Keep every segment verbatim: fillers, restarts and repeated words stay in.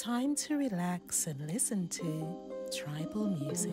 Time to relax and listen to tribal music.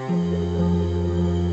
Thank you.